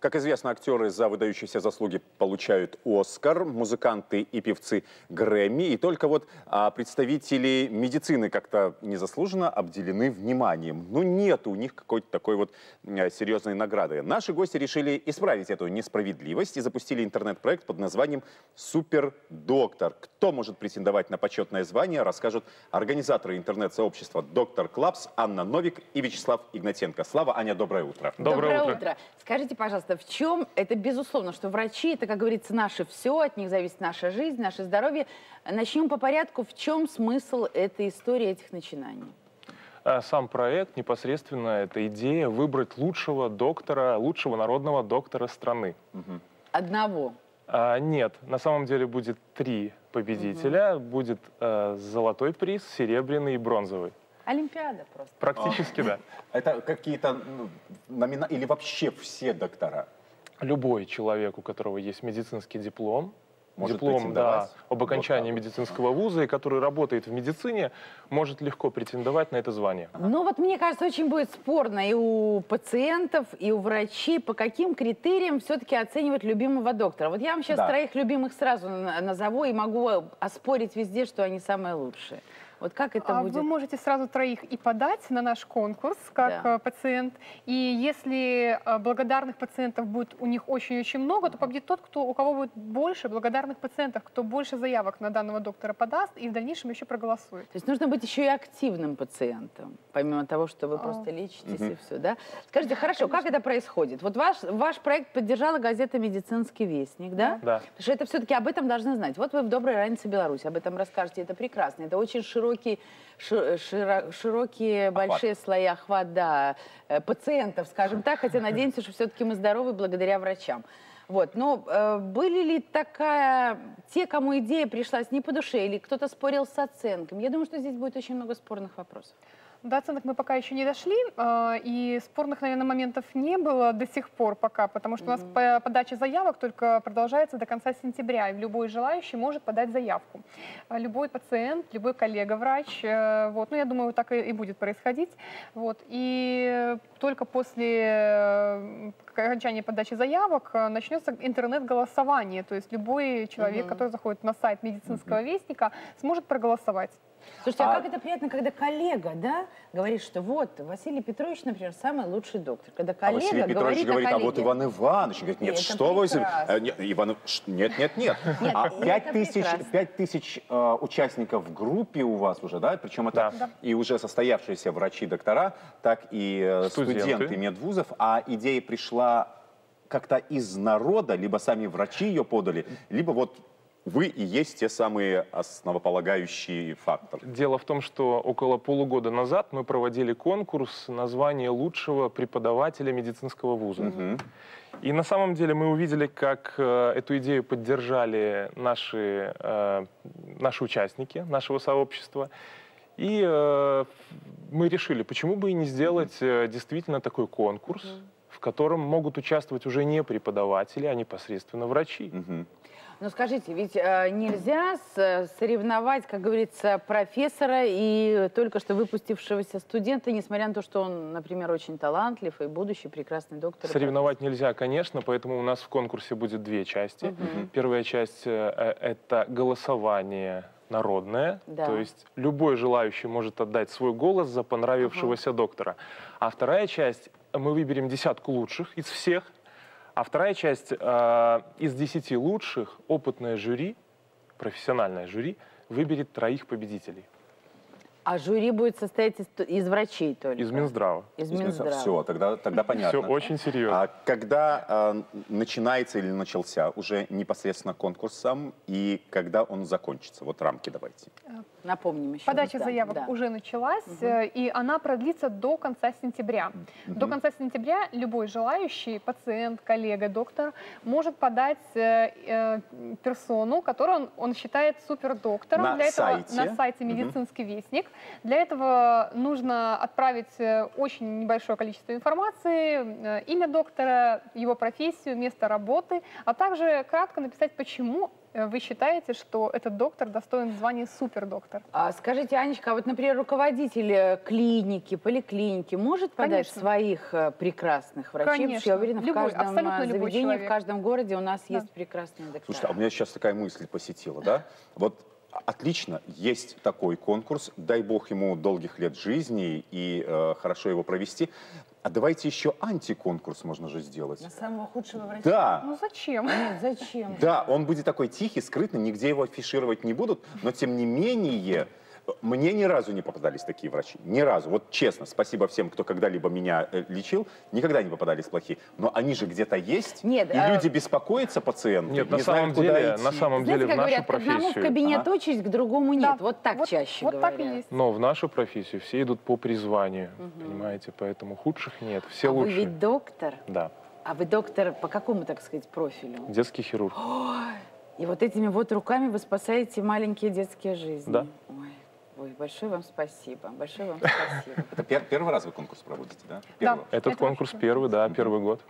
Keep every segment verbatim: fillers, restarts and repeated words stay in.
Как известно, актеры за выдающиеся заслуги получают Оскар, музыканты и певцы Грэмми. И только вот а, представители медицины как-то незаслуженно обделены вниманием. Ну, нет у них какой-то такой вот а, серьезной награды. Наши гости решили исправить эту несправедливость и запустили интернет-проект под названием «Супердоктор». Кто может претендовать на почетное звание, расскажут организаторы интернет-сообщества «Докторс Клаб» Анна Новик и Вячеслав Игнатенко. Слава, Аня, доброе утро. Доброе, доброе утро. утро. Скажите, пожалуйста, в чем это, безусловно, что врачи, это, как говорится, наше все, от них зависит наша жизнь, наше здоровье. Начнем по порядку. В чем смысл этой истории, этих начинаний? Сам проект непосредственно, это идея выбрать лучшего доктора, лучшего народного доктора страны. Угу. Одного? А, нет, на самом деле будет три победителя. Угу. Будет а, золотой приз, серебряный и бронзовый. Олимпиада просто. Практически, а. да. Это какие-то номина... или вообще все доктора? Любой человек, у которого есть медицинский диплом, может диплом да, об окончании доктор. медицинского вуза, и который работает в медицине, может легко претендовать на это звание. Ну вот, мне кажется, очень будет спорно и у пациентов, и у врачей, по каким критериям все-таки оценивать любимого доктора. Вот я вам сейчас да. троих любимых сразу назову и могу оспорить везде, что они самые лучшие. Вот как это будет? Вы можете сразу троих и подать на наш конкурс, как да. пациент. И если благодарных пациентов будет у них очень-очень много, то победит тот, кто, у кого будет больше благодарных пациентов, кто больше заявок на данного доктора подаст и в дальнейшем еще проголосует. То есть нужно быть еще и активным пациентом, помимо того, что вы а. просто лечитесь угу. и все, да? Скажите, хорошо, Конечно. как это происходит? Вот ваш, ваш проект поддержала газета «Медицинский вестник», да? Да. Потому что это все-таки об этом должны знать. Вот вы в «Доброй ранице Беларусь» об этом расскажете, это прекрасно, это очень широко. Широкие, широкие большие слои охват, да, пациентов, скажем так, хотя надеемся, что все-таки мы здоровы благодаря врачам. Вот, но э, были ли такая, те, кому идея пришлась не по душе, или кто-то спорил с оценками? Я думаю, что здесь будет очень много спорных вопросов. До оценок мы пока еще не дошли, и спорных, наверное, моментов не было до сих пор пока, потому что у нас mm-hmm. подача заявок только продолжается до конца сентября, и любой желающий может подать заявку. Любой пациент, любой коллега-врач, вот, ну, я думаю, так и будет происходить, вот, и только после окончания подачи заявок начнется интернет-голосование, то есть любой человек, mm-hmm. который заходит на сайт медицинского mm-hmm. вестника, сможет проголосовать. Слушайте, а, а как это приятно, когда коллега, да, говорит, что вот Василий Петрович, например, самый лучший доктор. Когда коллега а Василий Петрович говорит, говорит а вот Иван Иванович. Говорит, нет, что вы... Иван... Нет, нет, нет. пять тысяч участников в группе у вас уже, да? Причем это и уже состоявшиеся врачи-доктора, так и студенты медвузов. А идея пришла как-то из народа, либо сами врачи ее подали, либо вот... Вы и есть те самые основополагающие факторы. Дело в том, что около полугода назад мы проводили конкурс название лучшего преподавателя медицинского вуза. Угу. И на самом деле мы увидели, как э, эту идею поддержали наши, э, наши участники нашего сообщества. И э, мы решили, почему бы и не сделать э, действительно такой конкурс, угу. в котором могут участвовать уже не преподаватели, а непосредственно врачи. Угу. Ну скажите, ведь э, нельзя соревновать, как говорится, профессора и только что выпустившегося студента, несмотря на то, что он, например, очень талантлив и будущий прекрасный доктор. Соревновать нельзя, конечно, поэтому у нас в конкурсе будет две части. Угу. Первая часть э, – это голосование народное, да. то есть любой желающий может отдать свой голос за понравившегося угу. доктора. А вторая часть – мы выберем десятку лучших из всех. А вторая часть, э, из десяти лучших, опытное жюри, профессиональное жюри, выберет троих победителей. А жюри будет состоять из, из врачей только? Из Минздрава. Из Минздрава. Все, тогда, тогда понятно. Все очень серьезно. А когда э, начинается или начался уже непосредственно конкурс сам, и когда он закончится? Вот рамки давайте. Напомним еще. Подача раз, заявок да. уже началась, угу. и она продлится до конца сентября. Угу. До конца сентября любой желающий, пациент, коллега, доктор, может подать э, э, персону, которую он, он считает супердоктором. На Для сайте. Этого на сайте «Медицинский угу. вестник». Для этого нужно отправить очень небольшое количество информации, имя доктора, его профессию, место работы, а также кратко написать, почему вы считаете, что этот доктор достоин звания супердоктор? А скажите, Анечка, а вот, например, руководитель клиники, поликлиники может подать Конечно. своих прекрасных врачей? Конечно. Я уверена, любой, в каждом заведении, в каждом городе у нас да. есть прекрасные доктора. Слушайте, а у меня сейчас такая мысль посетила, да? Вот отлично, есть такой конкурс, дай бог ему долгих лет жизни и э, хорошо его провести. А давайте еще антиконкурс можно же сделать. На самого худшего врача? Да. Ну зачем? Нет, зачем? Да, он будет такой тихий, скрытный, нигде его афишировать не будут, но тем не менее... Мне ни разу не попадались такие врачи, ни разу. Вот честно, спасибо всем, кто когда-либо меня лечил, никогда не попадались плохие. Но они же где-то есть, Нет, и а... люди беспокоятся, пациенты. Нет, не на, знают, самом деле, на самом Знаете, деле в нашу говорят, профессию... К одному в кабинет ага. очередь, к другому нет. Да. Вот так вот, чаще вот говорят. Так и есть. Но в нашу профессию все идут по призванию, угу. понимаете, поэтому худших нет, все а лучшие. Вы ведь доктор? Да. А вы доктор по какому, так сказать, профилю? Детский хирург. Ой. И вот этими вот руками вы спасаете маленькие детские жизни. Да. Ой. Ой, большое вам спасибо, большое вам спасибо. Это пер первый раз вы конкурс проводите, да? да Этот это конкурс вообще. первый, да, первый год.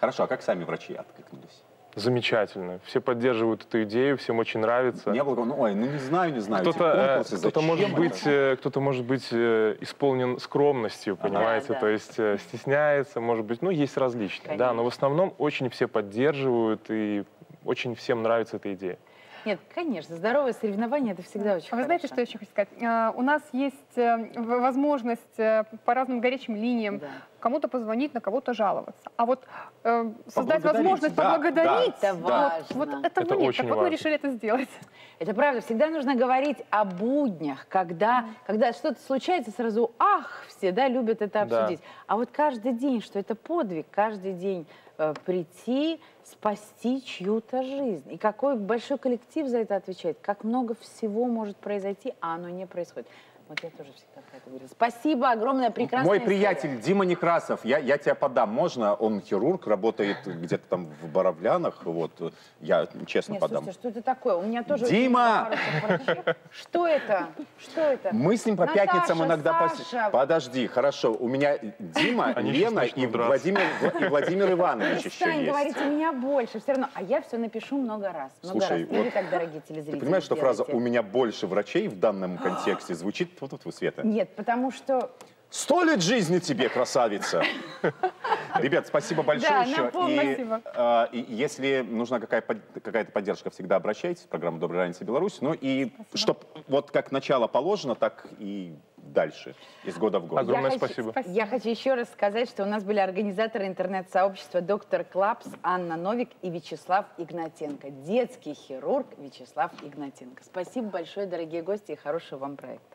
Хорошо, а как сами врачи откликнулись? Замечательно. Все поддерживают эту идею, всем очень нравится. Не было, ну, ой, ну не знаю, не знаю. Кто-то кто может, кто может быть исполнен скромностью, понимаете, а, да, то да. есть стесняется, может быть, ну, есть различные, Конечно. да, но в основном очень все поддерживают и очень всем нравится эта идея. Нет, конечно, здоровое соревнование – это всегда очень хорошо. Вы знаете, что я еще хочу сказать? У нас есть возможность по разным горячим линиям да. кому-то позвонить, на кого-то жаловаться. А вот э, создать возможность да, поблагодарить, да, это да. вот, вот этого это нет. Очень так вот важно. Мы решили это сделать. Это правда. Всегда нужно говорить о буднях, когда, mm. когда что-то случается, сразу ах, все да, любят это обсудить. Да. А вот каждый день, что это подвиг, каждый день э, прийти, спасти чью-то жизнь. И какой большой коллектив за это отвечает, как много всего может произойти, а оно не происходит. Вот я тоже всегда про это говорю. Спасибо огромное, прекрасная Мой история. приятель Дима Некрасов, я, я тебя подам, можно? Он хирург, работает где-то там в Боровлянах, вот, я честно Нет, подам. Слушайте, что это такое? У меня тоже... Дима! Что это? Что это? Мы с ним по пятницам иногда... Подожди, хорошо, у меня Дима, Лена и Владимир Иванович еще есть. Говорите, у меня больше, все равно, а я все напишу много раз. Слушай, вот ты понимаешь, что фраза «у меня больше врачей» в данном контексте звучит Вот тут вы, Света. Нет, потому что... Сто лет жизни тебе, красавица! Ребят, спасибо большое еще. И если нужна какая-то поддержка, всегда обращайтесь. Программа «Добрая раница Беларусь». Ну и чтобы вот как начало положено, так и дальше, из года в год. Огромное спасибо. Я хочу еще раз сказать, что у нас были организаторы интернет-сообщества «Доктор Клаб», Анна Новик и Вячеслав Игнатенко. Детский хирург Вячеслав Игнатенко. Спасибо большое, дорогие гости, и хорошего вам проекта.